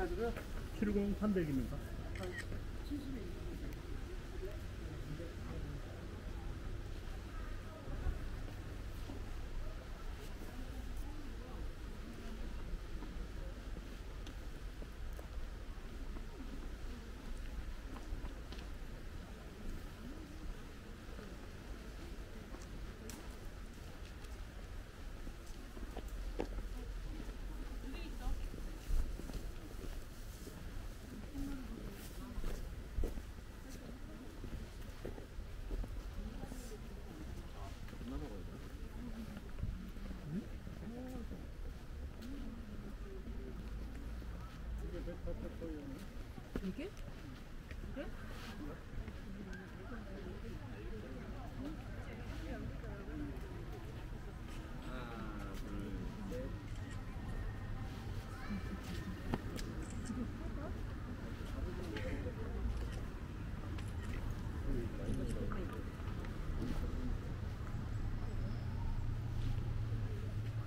해가지고요. 70300입니다. 70이. 이게? 그래? 하나, 둘,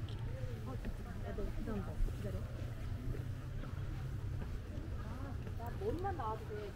셋. 나도 기다려. 몸만 나와도 돼.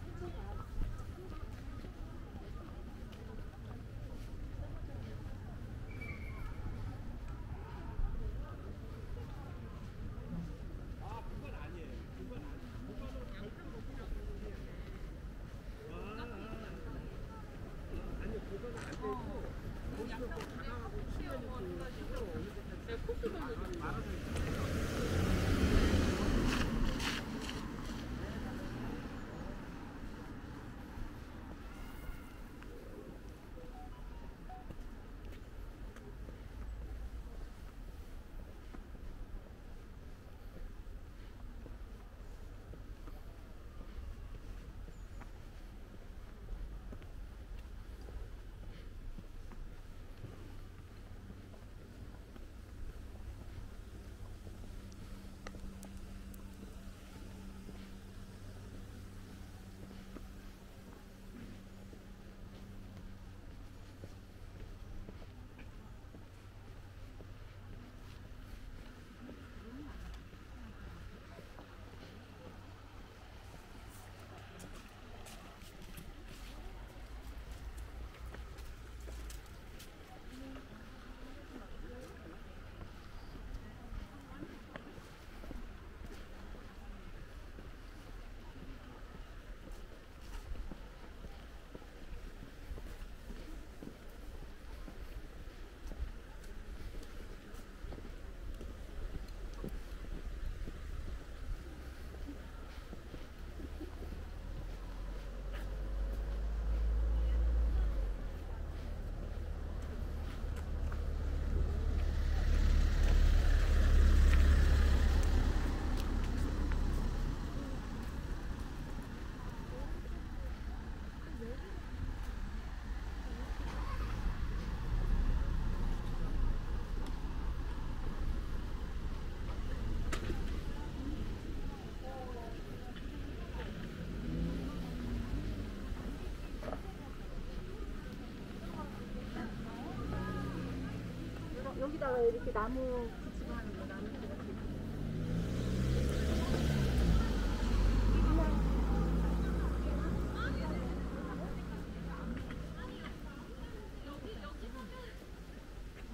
여기다가 이렇게 나무 붙이고 하는 거, 나무 붙이고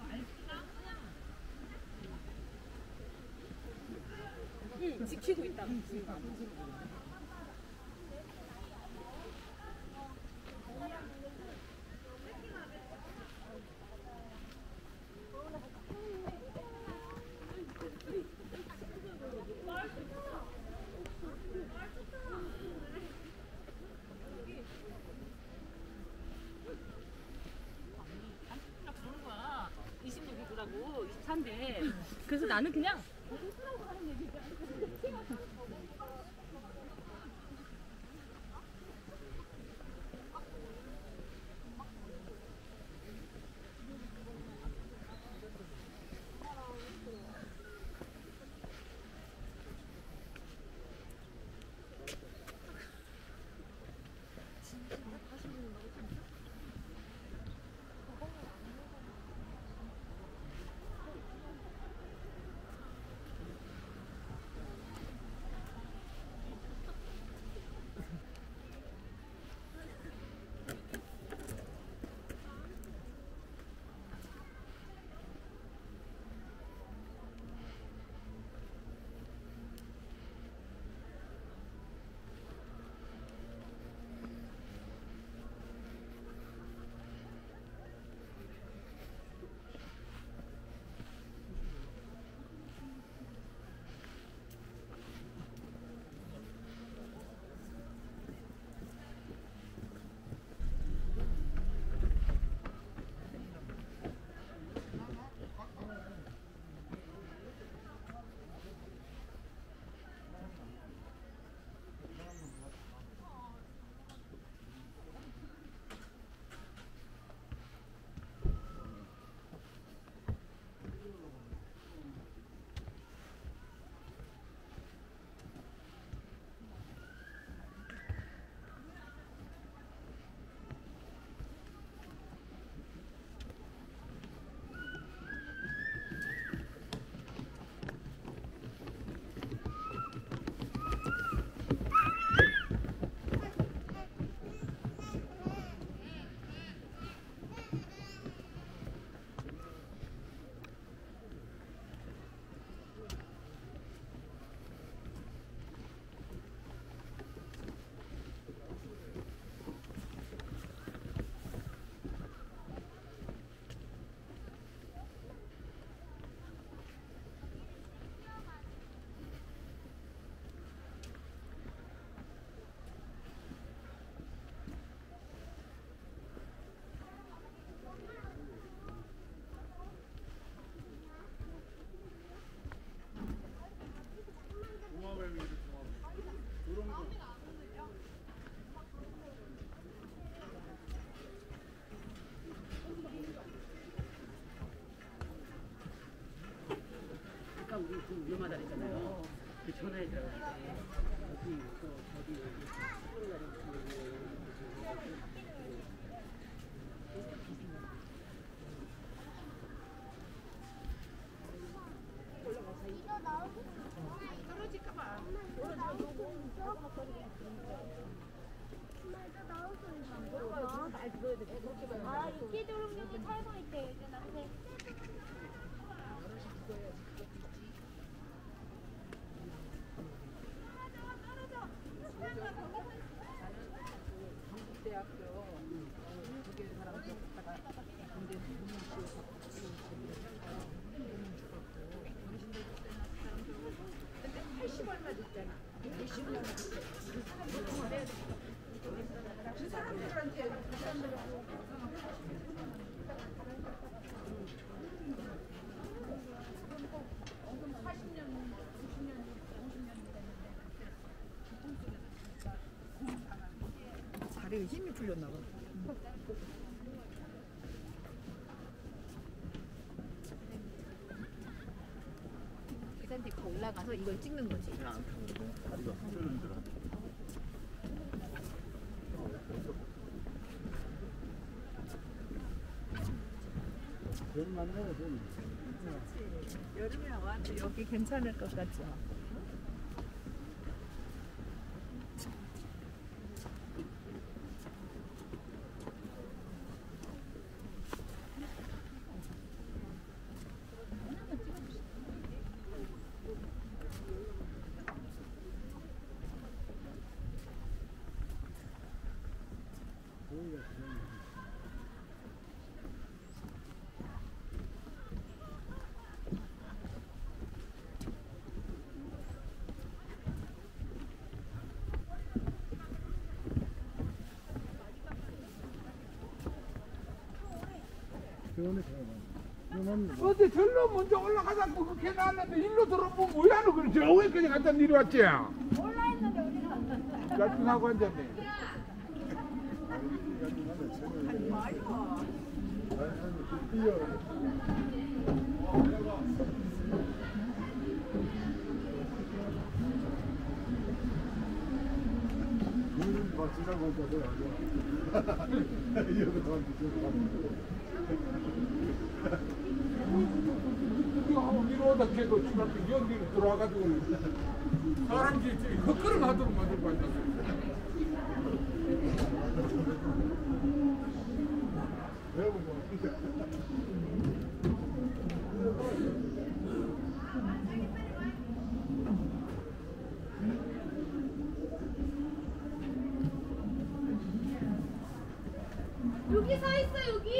하는 거. 응, 지키고 있다. 한데 그래서 나는 그냥 좀 위험하다 그랬잖아요. 그 전화에 들어가는데 어디 있고 저기 있고 서울 가리고 이거 나오고 떨어질까봐 아, 이끼 도롱뇽이 살고 있대, 이제 나한테. 떨어져! 경북대학교 두 개의 사람 겪다가 군대 군문지에서 근데 80얼마 줬잖아. 20얼마 줬대. 그 사람들 말해야 돼. 그 사람들한테 그 40년, 50년, 50년 됐는데 다리에 힘이 풀렸나 봐. 계산대 올라가서 이걸 찍는 거지. 다리가 풀렸는데. 여름에 와도 여기 괜찮을 것 같죠? 어디 절로 먼저 올라가자고 그 계산하는데 일로 들어오면 뭐야 너 그래 저기까지 갔다 내려왔지? 올라했는데 어디로 갔다 갈등하고 앉았네. 이러다 걔도 중학교 연기로 들어와가지고 사람들이 헛걸음 하도록 만들고 앉았어요. 여기 서 있어 여기.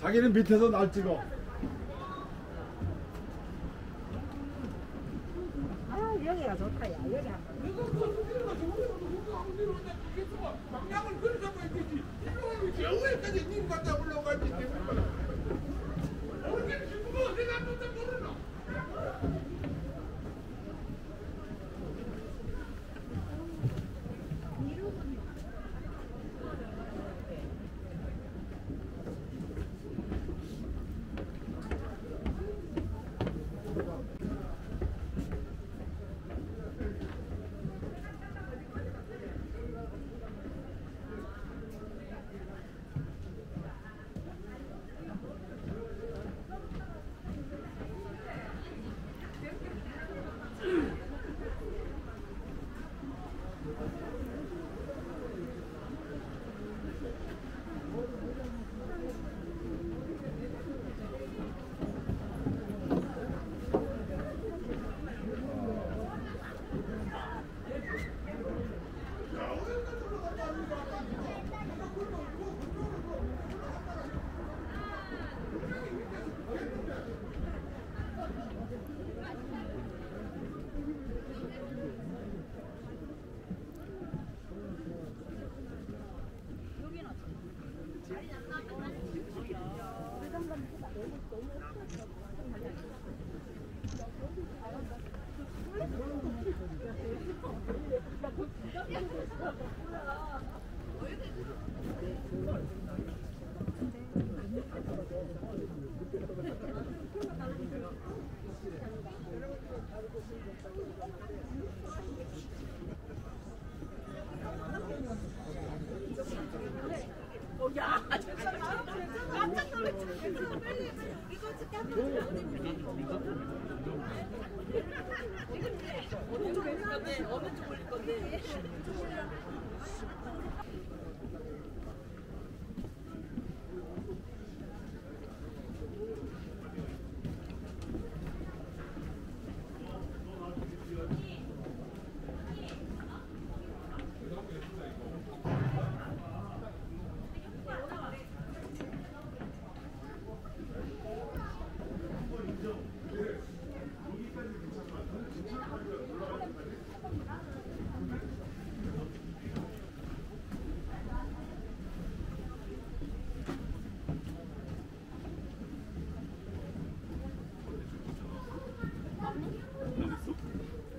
자기는 밑에서 날 찍어. 아 여기가 좋다 야 여기가. 이거 방향을 그렇게 잡고 있겠지. 여기까지 님 갖다 올라가지. 모르겠지 누가 어디 갔는지 모르나. 건데 어느 쪽 올릴 건데?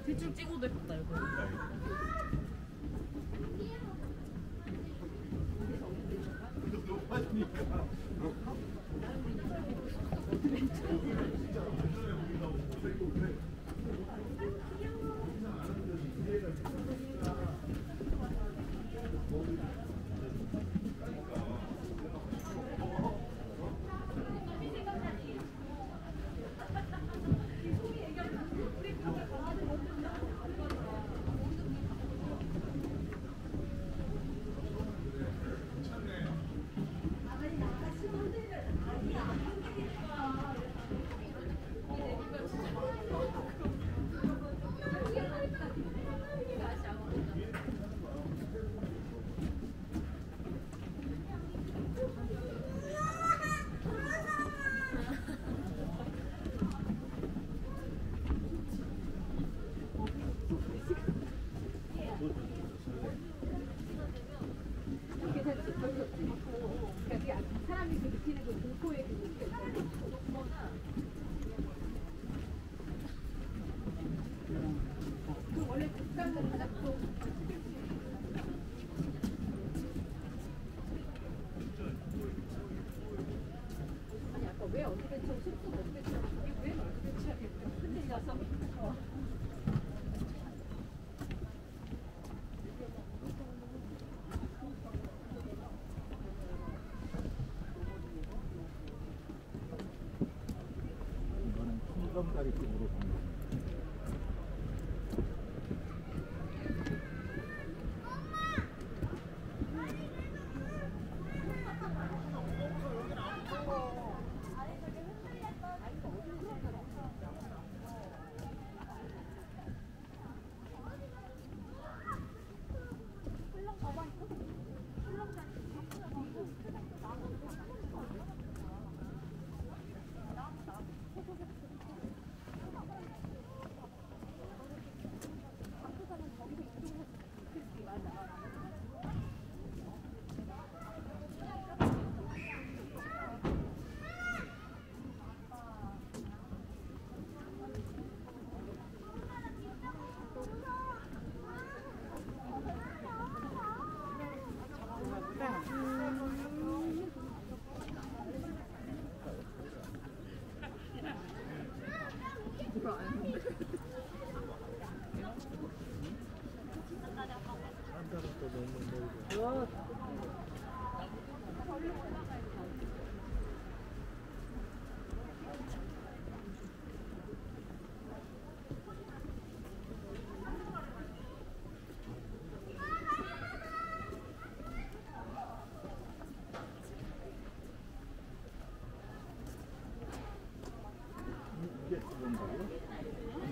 대충 찍어도 예쁘다 이거.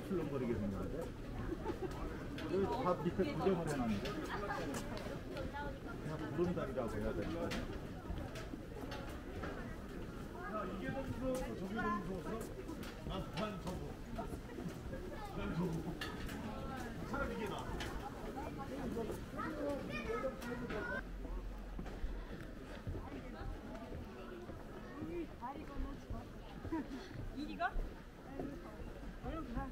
출렁거리게 생겼는데 여기 밥 밑에 구정을 해놨는데 그냥 구름다리라고 해야 되니까 이게 더 무서워서 저게 더 무서워서 난 저거 난 저거 차라리 이게 나 이리가? 얼른 가.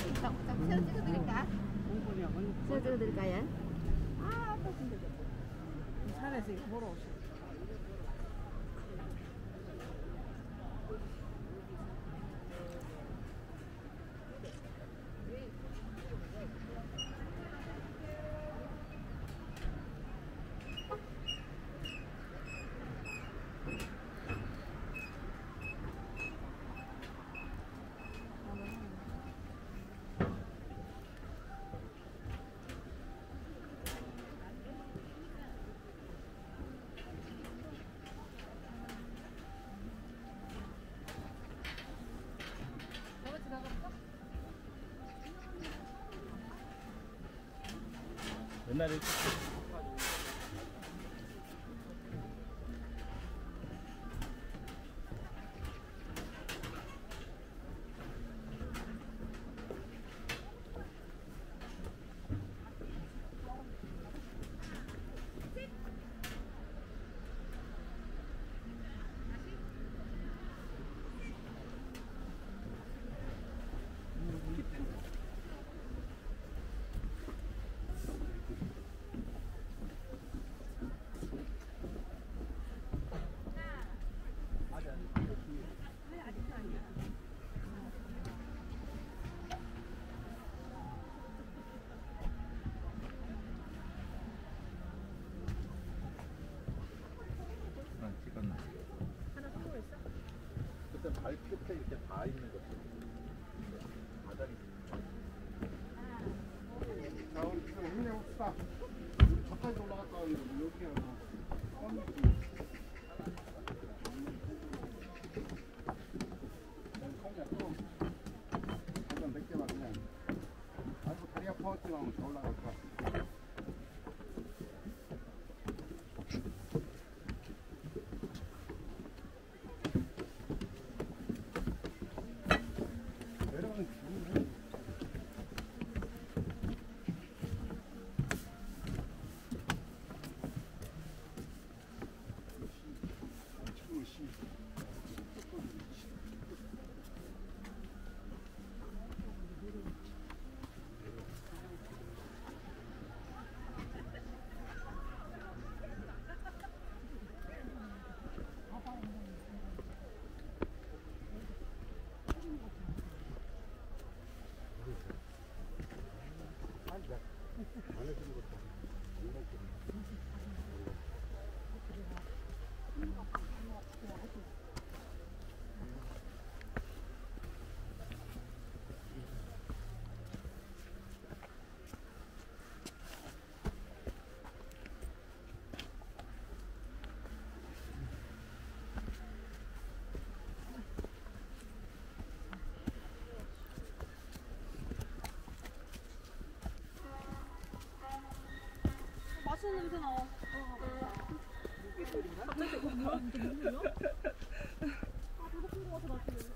새로 찍어드릴까? 새로 찍어드릴까요? 아, 또 힘들겠다. 산에서 이거 보러 오세요. 옛날에 발 끝에 이렇게 다 있는 것들 바닥이 자 우리 지금 힘내봅시다. 우리 저까지 올라갔다 이렇게 그냥 몇 개만 그냥 아주 다리가 퍼지면 올라갈 것 같아. 무슨 냄새 나와? 이게 소리인가? 갑자기 뭐야? 아 배고픈 거 같아 나 지금.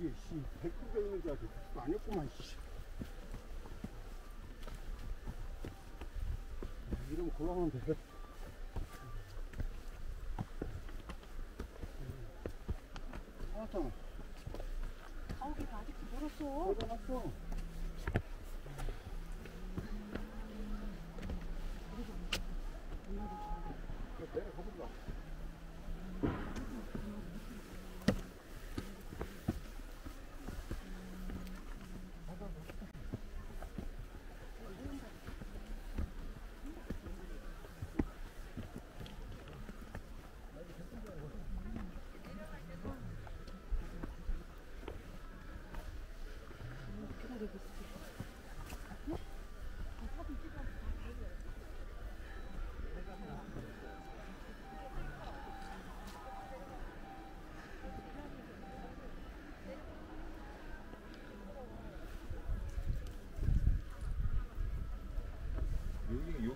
이게 씨 백구가 있는 줄 알고 아니었구만 씨. 이러면 곤란하면 돼. 왔잖아. 가오기 아직도 멀었어. 멀어갔어. 내가 가보자. 아,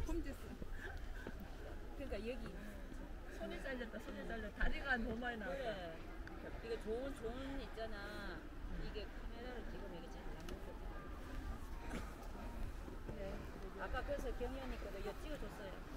꿈졌어. 그러니까 여기 손이 잘렸다, 손이 잘렸다. 다리가 너무 많이 나왔다. 그래. 이게 좋은 있잖아. 이게 카메라로 찍으면 이게 잘 나오는 거지. 그래. 아까 그래서 경연이 거도 이거 찍어줬어요.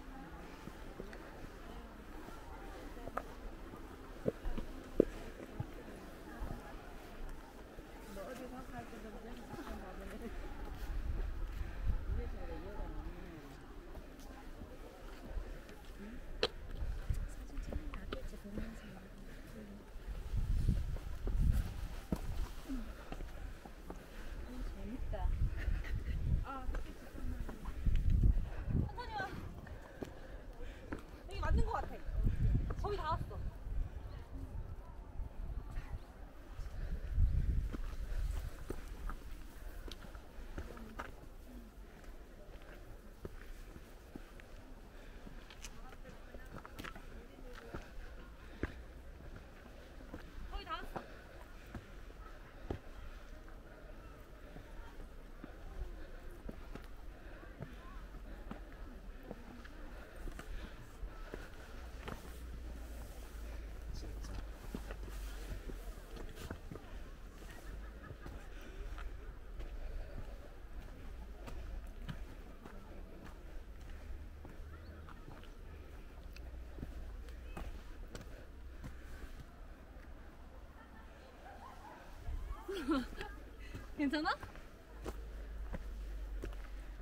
괜찮아?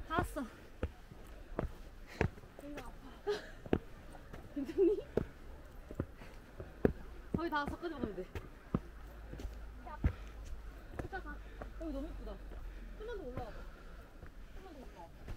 다 왔어. 너무 아파. 괜찮니? 거의 다 왔어. 끄집어가면 돼. 진짜 가. 여기 너무 예쁘다. 좀만 더 올라와 봐. 좀만 더 올라와 봐.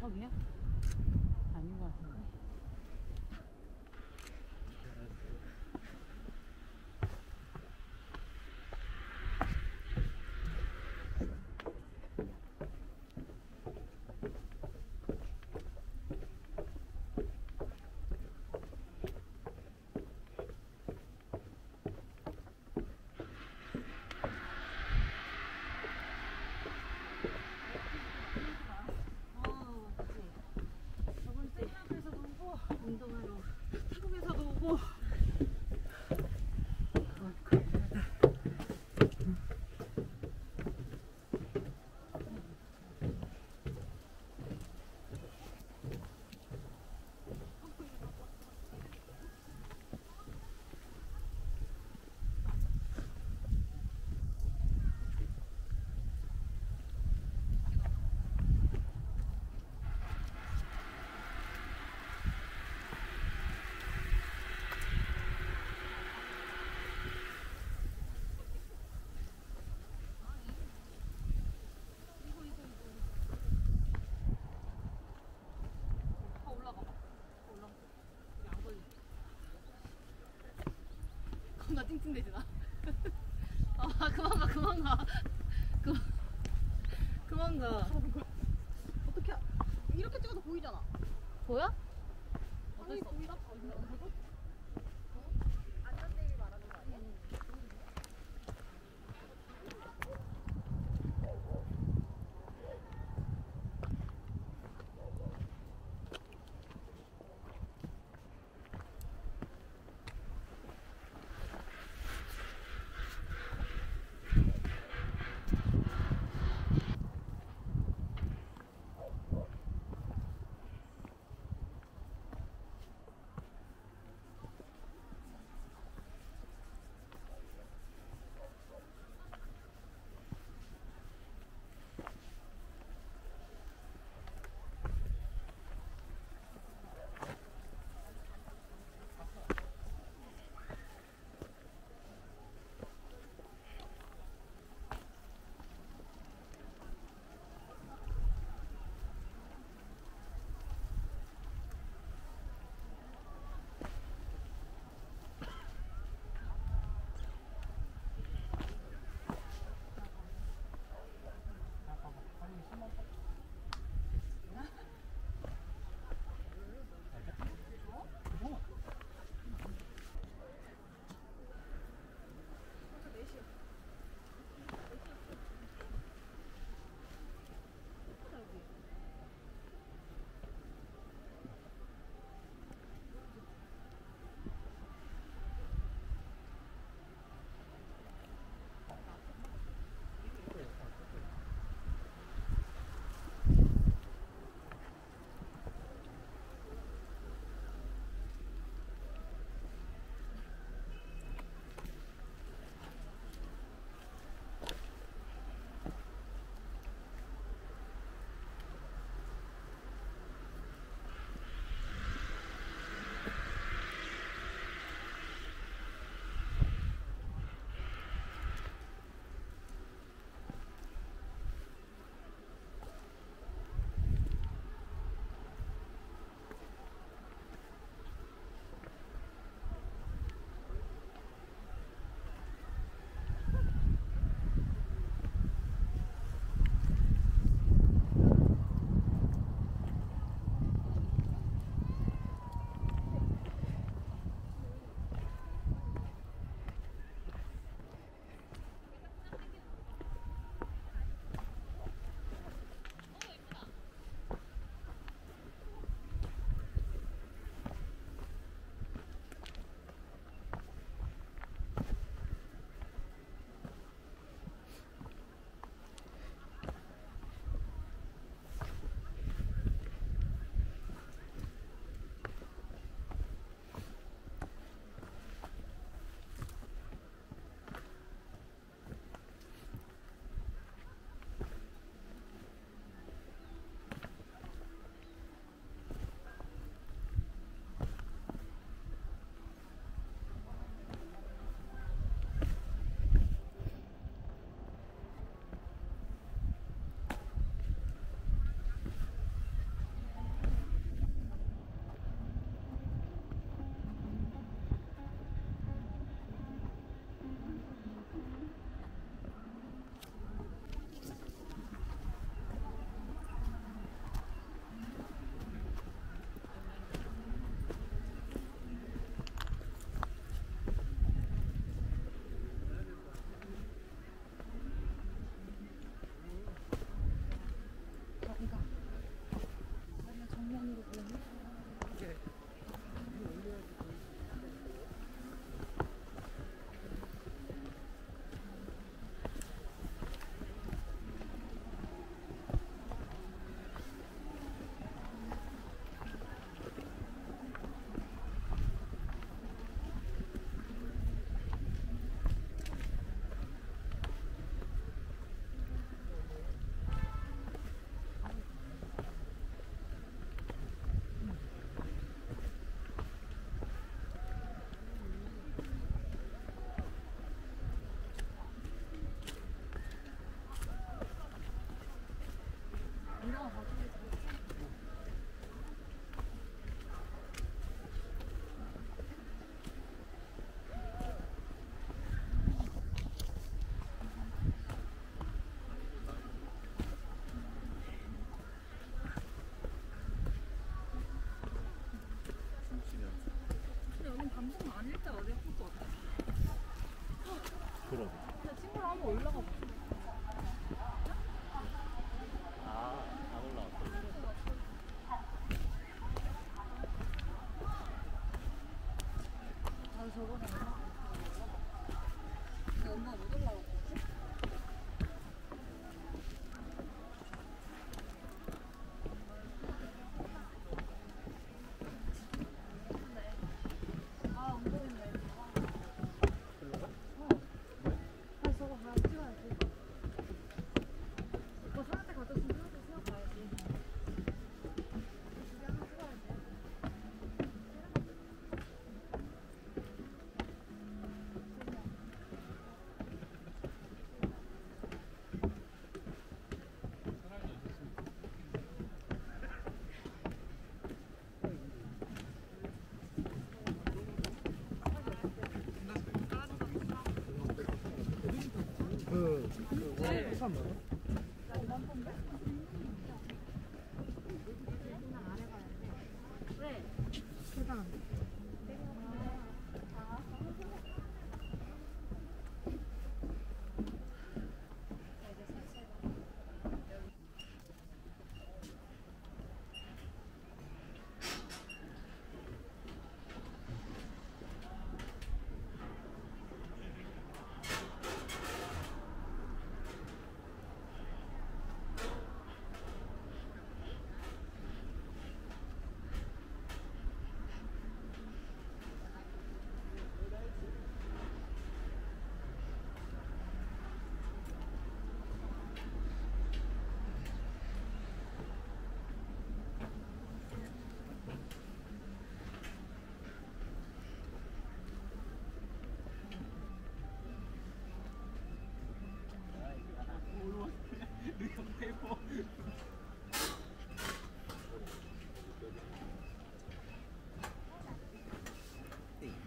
저기야? 아닌 것 같은데. 그래서 찡찡대지나? 아 그만 가 그만 가 그만 가. 어떻게 이렇게 찍어도 보이잖아. 보여? 아니 보이나?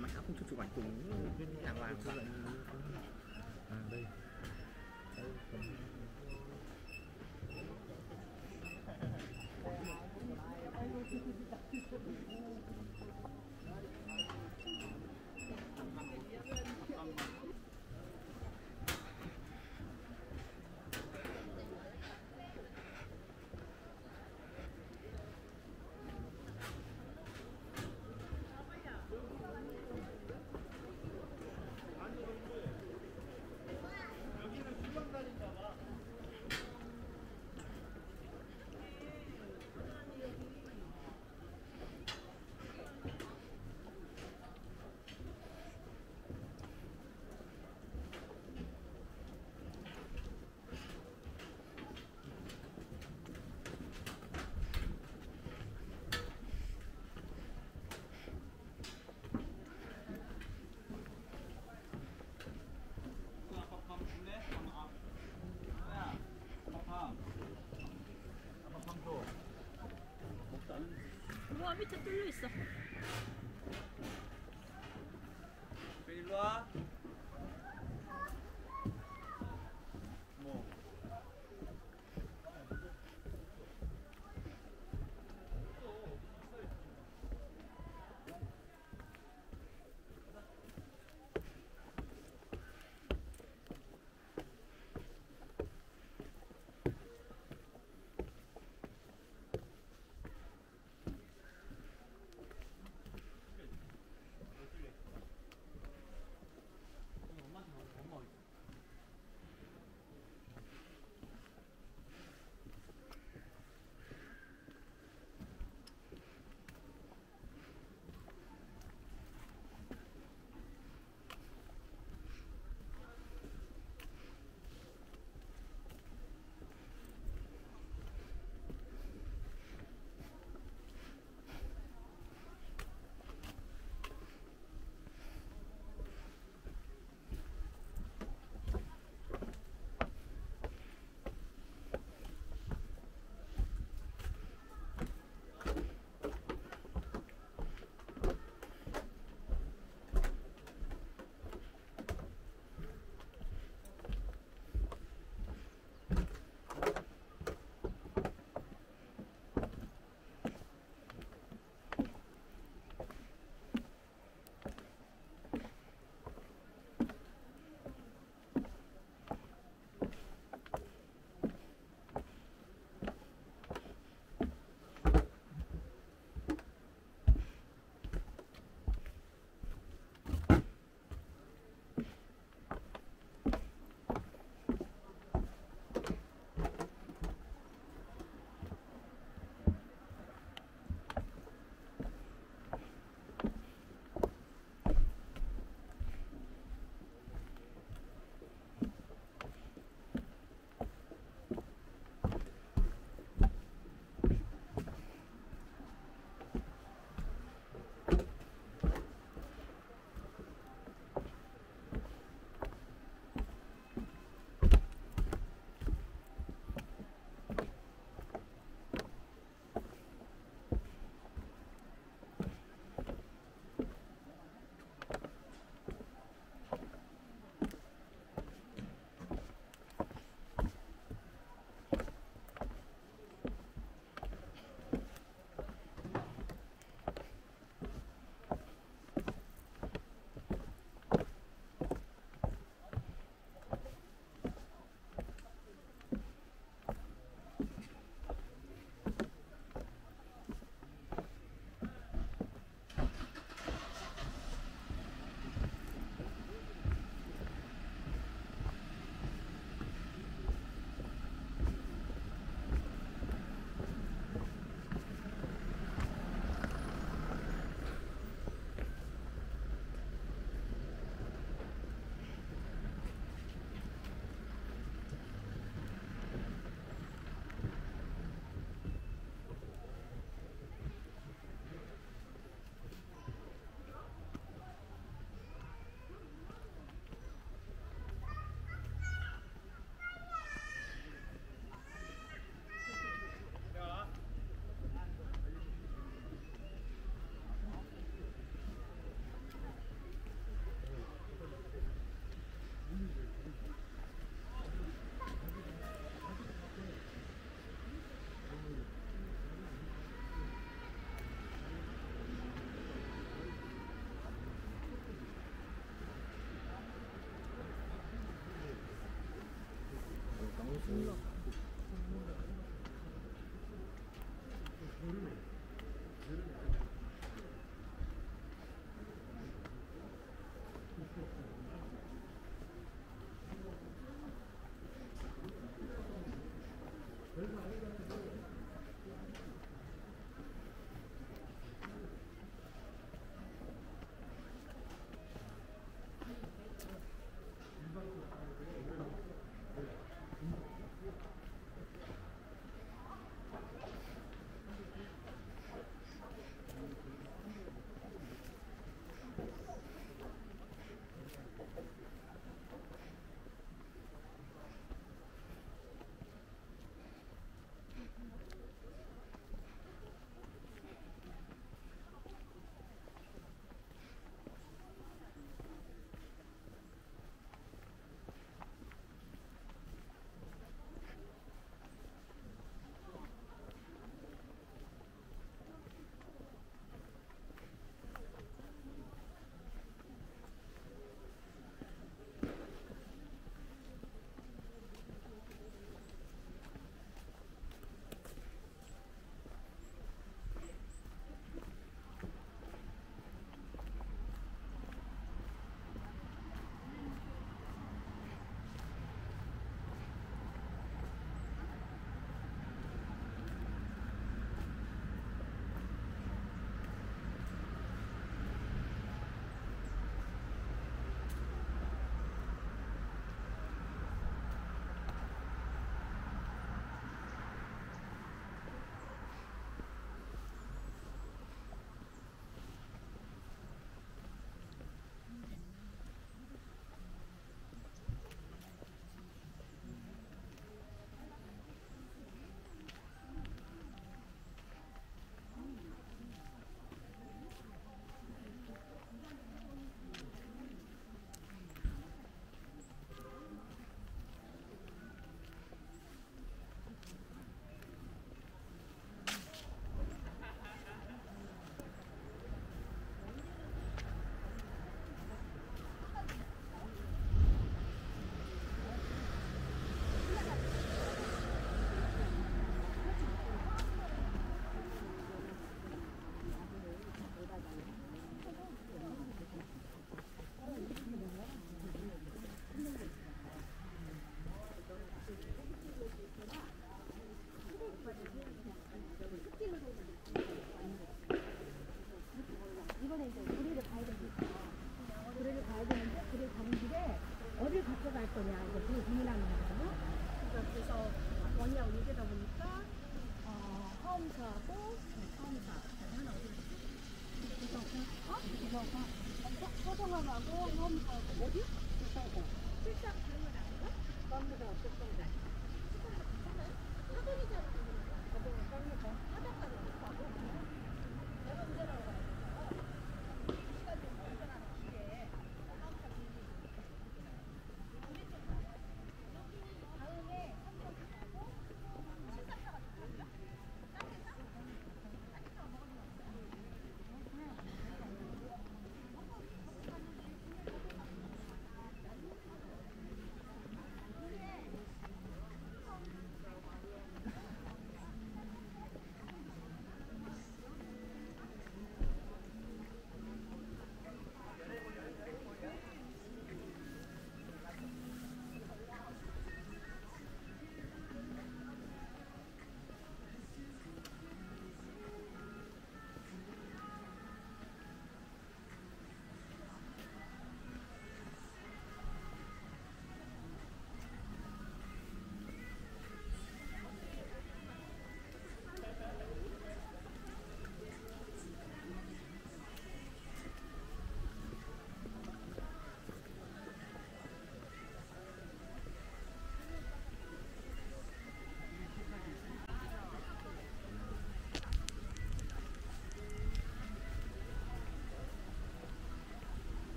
Má không chụp ảnh cùng bên nhà Hoàng cho lại à đây. 우와 밑에 뚫려있어 일로와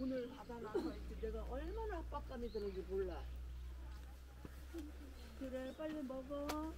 돈을 받아놔서 내가 얼마나 압박감이 드는지 몰라. 그래, 빨리 먹어.